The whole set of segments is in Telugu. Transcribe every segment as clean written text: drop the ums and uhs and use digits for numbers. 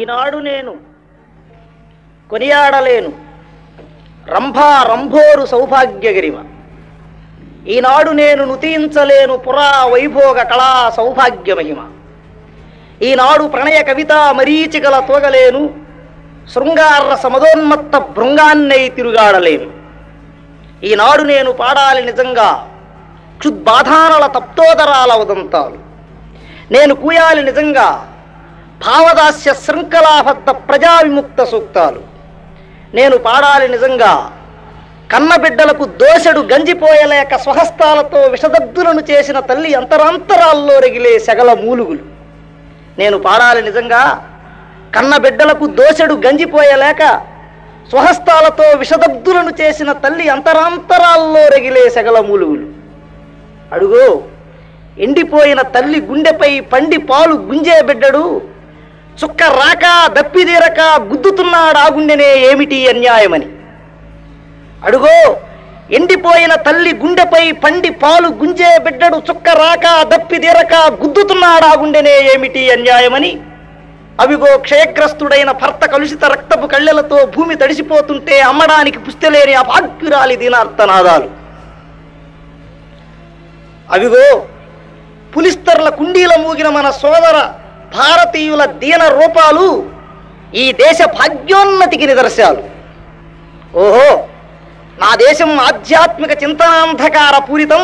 ఈనాడు నేను కొనియాడలేను రంభా రంభోరు సౌభాగ్యగిరివ ఈనాడు నేను నుతించలేను పురా వైభోగ కళా సౌభాగ్య మహిమ ఈనాడు ప్రణయ కవితా మరీచికల తోగలేను శృంగార సమదోన్మత్త భృంగాన్నై తిరుగాడలేను ఈనాడు నేను పాడాలి నిజంగా క్షుద్బాధానల తప్తోదరాల ఉదంతాలు నేను కూయాలి నిజంగా భావదాస్య శృంఖలాబద్ధ ప్రజా విముక్త సూక్తాలు నేను పాడాలి నిజంగా కన్నబిడ్డలకు దోషడు గంజిపోయలేక స్వహస్తాలతో విషదగ్ధులను చేసిన తల్లి అంతరాంతరాల్లో రగిలే శగల మూలుగులు నేను పాడాలి నిజంగా కన్నబిడ్డలకు దోషడు గంజిపోయలేక స్వహస్తాలతో విషదగ్ధులను చేసిన తల్లి అంతరాంతరాల్లో రగిలే శగల మూలుగులు అడుగో ఎండిపోయిన తల్లి గుండెపై పండి పాలు గుంజే బిడ్డడు చుక్క రాక దప్పిదీరక గుద్దుతున్నాడు ఆ గుండెనే ఏమిటి అన్యాయమని అడుగో ఎండిపోయిన తల్లి గుండెపై పండి పాలు గుంజే బిడ్డడు చుక్క రాక దప్పిదీరక గుద్దుతున్నాడు ఆ గుండెనే ఏమిటి అన్యాయమని అవిగో క్షయగ్రస్తుడైన భర్త కలుషిత రక్తపు కళ్ళెలతో భూమి తడిసిపోతుంటే అమ్మడానికి పుస్తలేని అభాగ్యురాలి దీనార్థనాదాలు అవిగో పులిస్తర్ల కుండీల మూగిన మన సోదర భారతీయుల దీన రూపాలు ఈ దేశ భాగ్యోన్నతికి నిదర్శాలు ఓహో నా దేశం ఆధ్యాత్మిక చింతనాంధకార పూరితం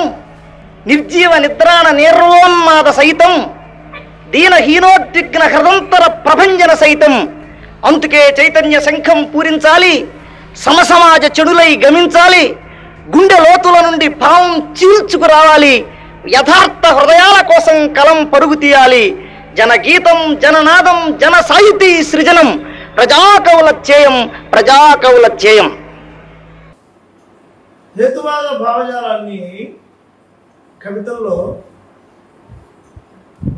నిర్జీవ నిద్రాణ నిర్వోన్మాద సహితం దీనహీనోద్విగ్న హృదంతర ప్రభంజన సహితం అందుకే చైతన్య శంఖం పూరించాలి సమసమాజ చెడులై గమించాలి గుండె లోతుల నుండి భావం చీల్చుకు రావాలి యథార్థ హృదయాల కోసం కలం పరుగు తీయాలి జనగీతం జననాదం జన సాహితీ సృజనం ప్రజాకవుల చేయం ప్రజాకవుల చేయం. హేతువాద భావజాలాన్ని కవితల్లో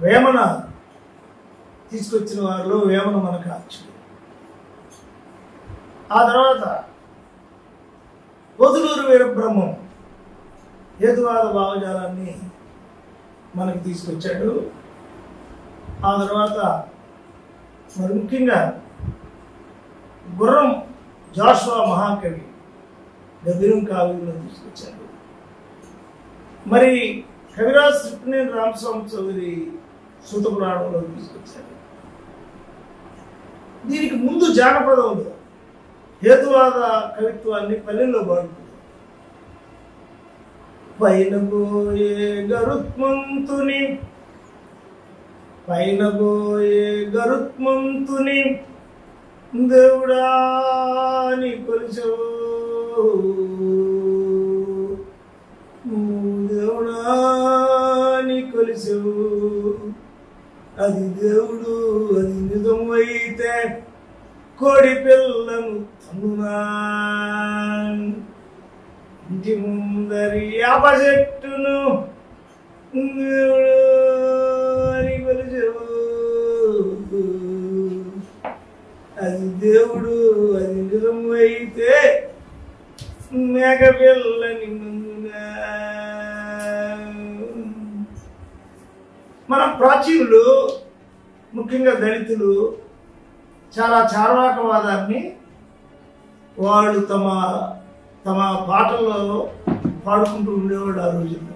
వేమన తీసుకొచ్చిన వారిలో వేమన మనకు ఆచరణ. ఆ తర్వాత పొదులూరు వీరబ్రహ్మం హేతువాద భావజాలాన్ని మనకు తీసుకొచ్చాడు. ఆ తర్వాత మరి ముఖ్యంగా గుర్రం జాషువా మహాకవి గదిరం కావ్యంలో తీసుకొచ్చాడు. మరి కవిరాజ్ శ్రీకృష్ణేని రామస్వామి చౌదరి సూత పురాణంలో తీసుకొచ్చాడు. దీనికి ముందు జానపదంలో హేతువాద కవిత్వాన్ని పల్లెల్లో బాగుంటుంది. పైన పోయే గరుత్మంతుని పైన పోయే గరుత్మంతుని దేవుడాని కొలిచెవు దేవుడాని కొలిచెవు అది దేవుడు అది నిజమైతే కోడి పిల్లను తనునా ఇంటి ముందరి అపజెట్టును అది దేవుడు అది నిజం అయితే మేక పిల్లని మన ప్రాచీనులు ముఖ్యంగా దళితులు చాలా చార్వాకవాదాన్ని వాళ్ళు తమ తమ పాటల్లో పాడుకుంటూ ఉండేవాడు ఆ రోజుల్లో.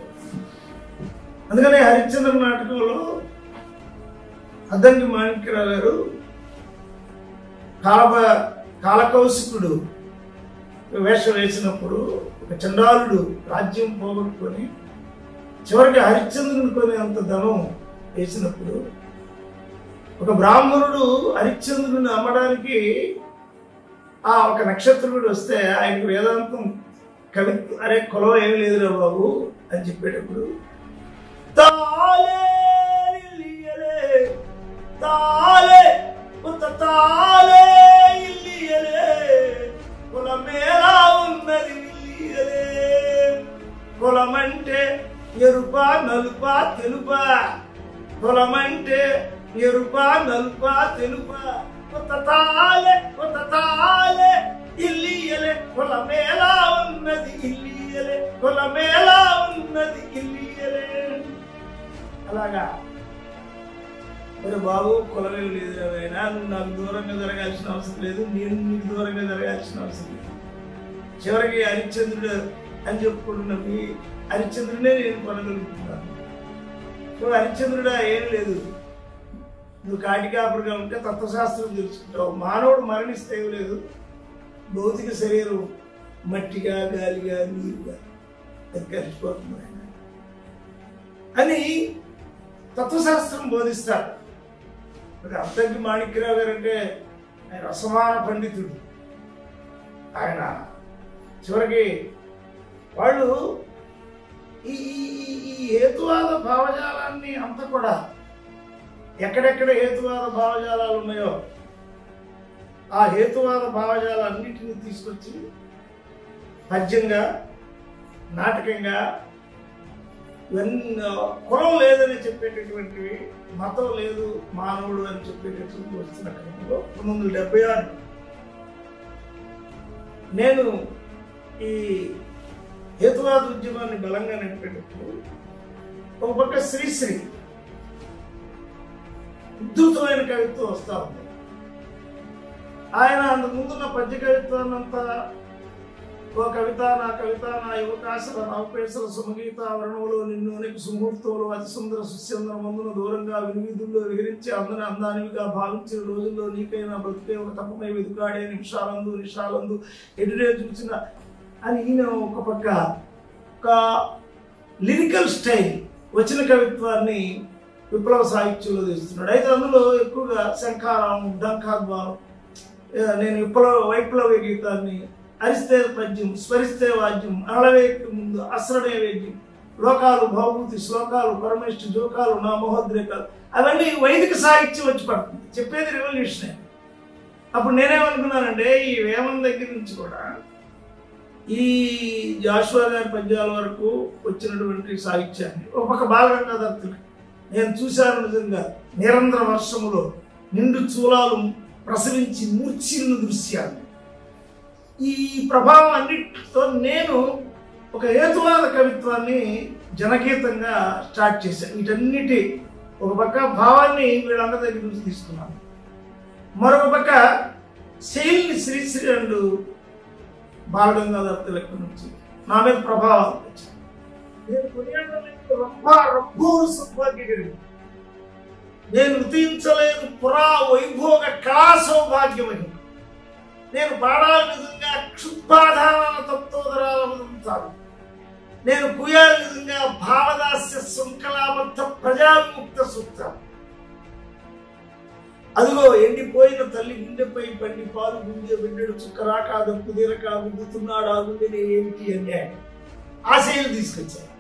అందుకనే హరిశ్చంద్ర నాటకంలో అద్దంకి మాణిక్యరావు గారు కాలకౌశికుడు వేషం వేసినప్పుడు ఒక చండాలుడు రాజ్యం పోగొట్టుకొని చివరికి హరిశ్చంద్రుని కొనే అంత ధనం వేసినప్పుడు ఒక బ్రాహ్మణుడు హరిశ్చంద్రుని అమ్మడానికి ఆ ఒక నక్షత్రుడు వస్తే ఆయనకు వేదాంతం కవి అరే కొలవ ఏమి లేదురా బాబు అని చెప్పేటప్పుడు కొలమంటే ఎరుపా నలుపా తెలుపా కొలమంటే ఎరుపా నలుపా తెలుపా కొలమేలా ఉన్నది ఇల్లియలే కొలమేలా ఉన్నది ఇల్లియలే అలాగా మరి బాబు కొలమే లేదురావైనా నాకు దూరంగా జరగాల్సిన అవసరం లేదు, నేను నీకు దూరంగా జరగాల్సిన అవసరం లేదు. చివరికి హరిశ్చంద్రుడు అని చెప్పుకుంటున్న మీ హరిశ్చంద్రుడే నేను కొనగలుగుతున్నాను. సో హరిశ్చంద్రుడా ఏం లేదు, నువ్వు కాటికాపురుగా ఉంటే తత్వశాస్త్రం తెలుసుకుంటావు. మానవుడు మరణిస్తే లేదు, భౌతిక శరీరం మట్టిగా గాలిగా నీరుగా కలిసిపోతుంది ఆయన అని తత్వశాస్త్రం బోధిస్తారు. మరి అంతటి మాణిక్యరావు గారు అంటే ఆయన అసమాన పండితుడు. ఆయన చివరికి వాళ్ళు ఈ హేతువాద భావజాలాన్ని అంతా కూడా ఎక్కడెక్కడ హేతువాద భావజాలాలు ఉన్నాయో ఆ హేతువాద భావజాలన్నింటినీ తీసుకొచ్చి పద్యంగా నాటకంగా కులం లేదని చెప్పేటటువంటివి, మతం లేదు మానవుడు అని చెప్పేటటువంటి వస్తున్న క్రమంలో 1976 నేను ఈ హేతువాద ఉద్యమాన్ని బలంగా నడిపేటప్పుడు ఒక పక్క శ్రీశ్రీ ఉద్ధృతమైన కవిత్వం వస్తూ ఉంది. ఆయన అంతకు ముందున్న పద్య కవిత్వాన్నంతా ఓ కవిత నా యువకాశల నవపేసల సుమగీత వరణంలో నిన్నునికి సుముహూర్తంలో అతి సుందర సుస్యందర మందున దూరంగా వినివిధుల్లో విహరించి అందరి అందానివిగా భావించిన రోజుల్లో నీకైనా బ్రతికే ఒక తపమై వెతుకాడే నిమిషాలందు నిషాలందు ఎటునే చూసిన అని ఈయన ఒక పక్క ఒక లిరికల్ స్టైల్ వచ్చిన కవిత్వాన్ని విప్లవ సాహిత్యంలో తీస్తున్నాడు. అయితే అందులో ఎక్కువగా శంఖారావం, డంకాద్వారం, నేను వైప్లవ గీతాన్ని, అరిస్తే పద్యం, స్మరిస్తే వాద్యం, అరళవేకి ముందు అసరడే వేద్యం, లోకాలు భావభూతి శ్లోకాలు, పరమేష్ఠ జోకాలు, నా మహోద్రేకాలు, అవన్నీ వైదిక సాహిత్యం వచ్చి పడుతుంది. చెప్పేది రెవల్యూషనే. అప్పుడు నేనేమనుకున్నానంటే ఈ వేమన దగ్గర నుంచి కూడా ఈ జాషువా గారి పద్యాల వరకు వచ్చినటువంటి సాహిత్యాన్ని ఒక పక్క బాలగంగాధర తిలక్ నేను చూశాను. నిజంగా నిరంతర వర్షములో నిండు చూలాలు ప్రసవించి మూర్ఛిన్న దృశ్యాలు, ఈ ప్రభావం అన్నిటితో నేను ఒక హేతువాద కవిత్వాన్ని జనగీతంగా స్టార్ట్ చేశాను. వీటన్నిటి ఒక పక్క భావాన్ని వీళ్ళందరి దగ్గర నుంచి తీసుకున్నాను, మరొక పక్క శైలిని శ్రీశ్రీ అండ్ బాలగంగాధర తిలక్ నుంచి నా మీద ప్రభావం వచ్చింది. నేను ఉతించలేను పురా వైభోగ కళా సౌభాగ్యమని నేను పాడాల విధంగా క్షుద్ధాధారణ తత్వోదరాలు, నేను కుయాల విధంగా భావదాస్య శృంఖలాబద్ధ ప్రజావిముక్త సూత్రం, అదిగో ఎండిపోయిన తల్లి గుండెపై పండి పాలు గుండె బిడ్డడు చుక్కరాక దప్పు తీరక గుద్దుతున్నాడు ఆ గుండెని ఏమిటి అని ఆశయాలు తీసుకొచ్చాను.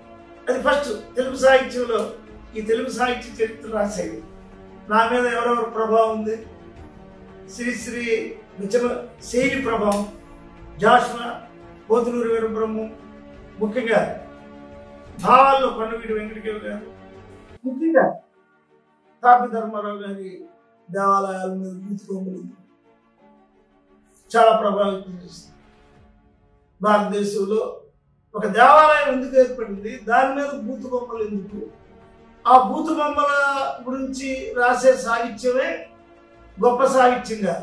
అది ఫస్ట్ తెలుగు సాహిత్యంలో ఈ తెలుగు సాహిత్య చరిత్ర రాసేది. నా మీద ఎవరెవరు ప్రభావం ఉంది, శ్రీశ్రీ నిజమ శైలి ప్రభావం, జాషువా, పోతులూరి వీరబ్రహ్మం, ముఖ్యంగా భావాల్లో కొండవీటి వెంకటగిరి గారు, ముఖ్యంగా తాపి ధర్మారావు గారి దేవాలయాల మీద గుర్తుకోములు చాలా ప్రభావితం చేస్తుంది. భారతదేశంలో ఒక దేవాలయం ఎందుకు ఏర్పడింది, దాని మీద బూతు బొమ్మలు ఎందుకు, ఆ బూతు బొమ్మల గురించి రాసే సాహిత్యమే గొప్ప సాహిత్యంగా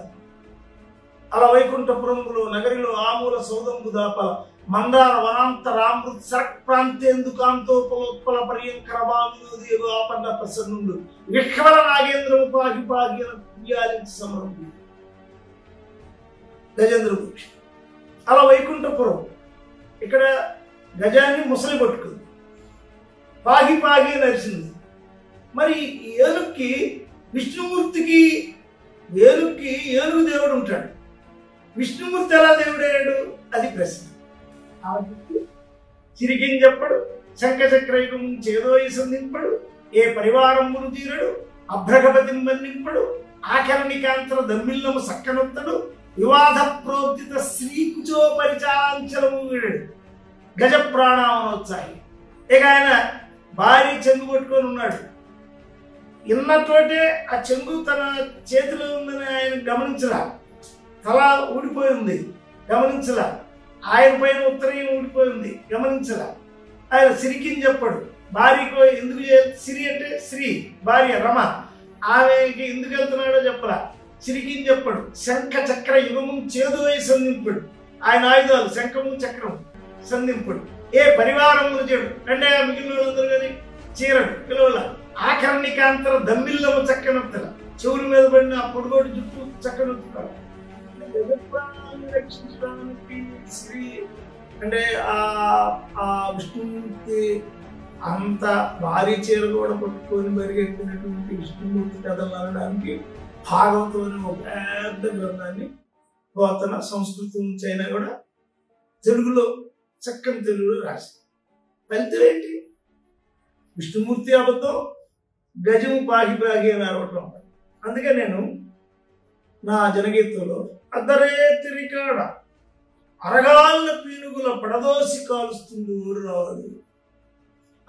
అలా వైకుంఠపురంలో నగరిలో ఆమూల సౌదంబు దాపల మందార వనాంతరామృత సరక్ ప్రాంతేందు కాంతోపలోత్పల పర్యంకరవామిదేవు ఆపన్న ప్రసన్నుడు విఖ్వల నాగేంద్రము పాహి పాహి సమరంభి గజేంద్ర భూషి. అలా వైకుంఠపురం ఇక్కడ గజాన్ని ముసలి పట్టుకుంది, పాహి పాహి నడిచింది. మరి ఏనుక్కి, విష్ణుమూర్తికి ఏనుక్కి ఏనుగు దేవుడు ఉంటాడు, విష్ణుమూర్తి ఎలా దేవుడయ్యాడు అది ప్రశ్న. చిరికిని చెప్పడు, శంఖచక్రయుగం చేదో సంధింపడు, ఏ పరివారమును తీరడు, అభ్రగపతిని బంధింపడు, ఆఖరణికాంతర దమ్మిళ్ళము సక్కనొత్తడు, వివాద ప్రోక్తిత శ్రీకుచో పరిచాంచలము వీడడు గజ ప్రాణామనోత్సాహి. ఇక ఆయన భారీ చెంగు కొట్టుకొని ఉన్నాడు, ఇన్నట్టే ఆ చెంగు తన చేతిలో ఉందని ఆయన గమనించరా, తల ఊడిపోయి ఉంది గమనించలా, ఆయన పైన ఉత్తరీయం ఊడిపోయి ఉంది గమనించలా. ఆయన సిరికిని చెప్పడు, భార్యకు ఎందుకు, సిరి అంటే శ్రీ భార్య రమ, ఆమెకి ఎందుకు వెళ్తున్నాడో చెప్పరా, చిరిగింజప్పుడు శంఖ చక్ర యుగము చేదువై సంధింపుడు ఆయన ఆయుధాలు శంఖము చక్రము సంధింపుడు ఏ పరివారములు చేడు రెండయ మిగిలినందరూ గాని చీరడు పిలవల ఆకర్ణికాంతర దమ్మిల్లము చక్కనొత్తల చెవుల మీద పడిన ఆ పొడుగోటి జుట్టు చక్కనొత్తుతాడు రక్షించడానికి శ్రీ అంటే ఆ విష్ణుమూర్తి అంత భారీ చీర కూడా పట్టుకొని మరిగెత్తినటువంటి విష్ణుమూర్తి కథలు అనడానికి భాగవతం అనే ఒక పెద్ద గ్రంథాన్ని పురాతన సంస్కృతి నుంచి అయినా కూడా తెలుగులో చక్కని తెలుగులో రాసి ఫలితం ఏంటి విష్ణుమూర్తి అబద్ధం గజము పాగి పాగి అని అరవటం. అందుకే నేను నా జనగీతంలో అద్దరేతిరికాడ అరగాళ్ళ పీనుగుల పడదోసి కాలుస్తుంది ఊరు రావాలి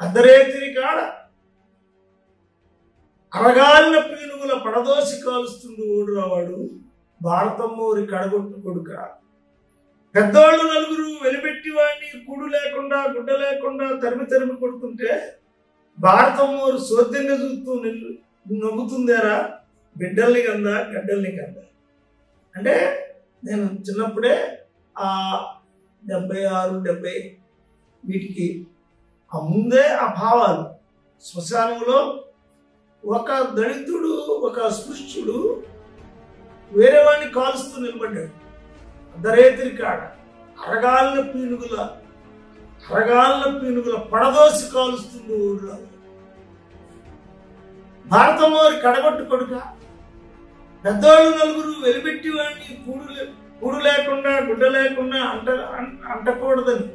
అద్దరేతిరికాడ అరగాళ్ళ పీనుగుల పడదోసి కాలుస్తుంది ఊరు రావాడు భారతమ్మూరి కడగొట్టు కొడుక పెద్దోళ్ళు నలుగురు వెలిపెట్టి వాడిని కూడు లేకుండా గుడ్డ లేకుండా తరిమి తరిమి కొడుతుంటే భారతమ్మూరు సోద్యంగా చూస్తూ నవ్వుతుందేరా బిడ్డల్ని కందా గడ్డల్ని కందా అంటే నేను చిన్నప్పుడే ఆ 76, 70 వీటికి ఆ ముందే ఆ భావాలు శ్మశానంలో ఒక దళితుడు ఒక అస్పృశ్యుడు వేరే వాడిని కాలుస్తూ నిలబడ్డాడు అర్ధరేతిరి కాడ అరగాళ్ళ పీనుగుల పడదోసి కాలుస్తుంది ఊర్లో భారతమ్మూరి కడగొట్టు కొడుక పెద్దోళ్ళు నలుగురు వెలిపెట్టి వాడిని కూడు లేకుండా గుడ్డ లేకుండా అంటకూడదని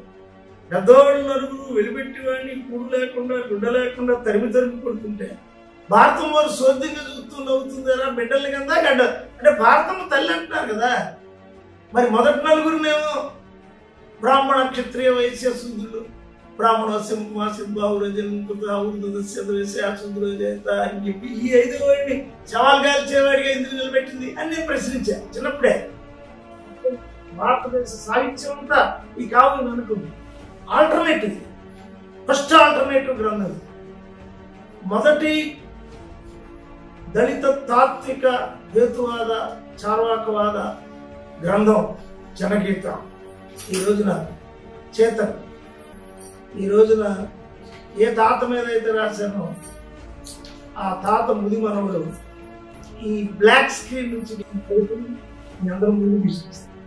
పెద్దోళ్ళు నలుగురు వెలిపెట్టి వాడిని కూడు లేకుండా గుడ్డ లేకుండా తరిమి తరిమి కొడుతుంటే భారతమ్మ శోధ్యంగా చూస్తూ నవ్వుతుందరా బిడ్డల్ని కదా గడ్డ అంటే భారతమ్మ తల్లి అంటున్నారు కదా. మరి మొదటి నలుగురునేమో బ్రాహ్మణ క్షత్రియ వైశ్య శూద్రులు అని చెప్పి ఈ ఐదు వాడిని సవాల్ కాల్చేవాడిగా ఎందుకు నిలబెట్టింది అని నేను ప్రశ్నించాను చిన్నప్పుడే. భారతదేశ సాహిత్యం అంతా ఈ కావులు అనుకుంది ఆల్టర్నేటివ్ ఫస్ట్ ఆల్టర్నేటివ్ గ్రంథం మొదటి దళిత తాత్విక హేతువాద చార్వాకవాద గ్రంథం జనగీతం. ఈ రోజున చేతన్ ఈ రోజున ఏ తాత మీద అయితే రాశానో ఆ తాత ముది మనవుడు ఈ బ్లాక్ స్క్రీన్ నుంచి అందరూ ముందు తీసుకొస్తారు.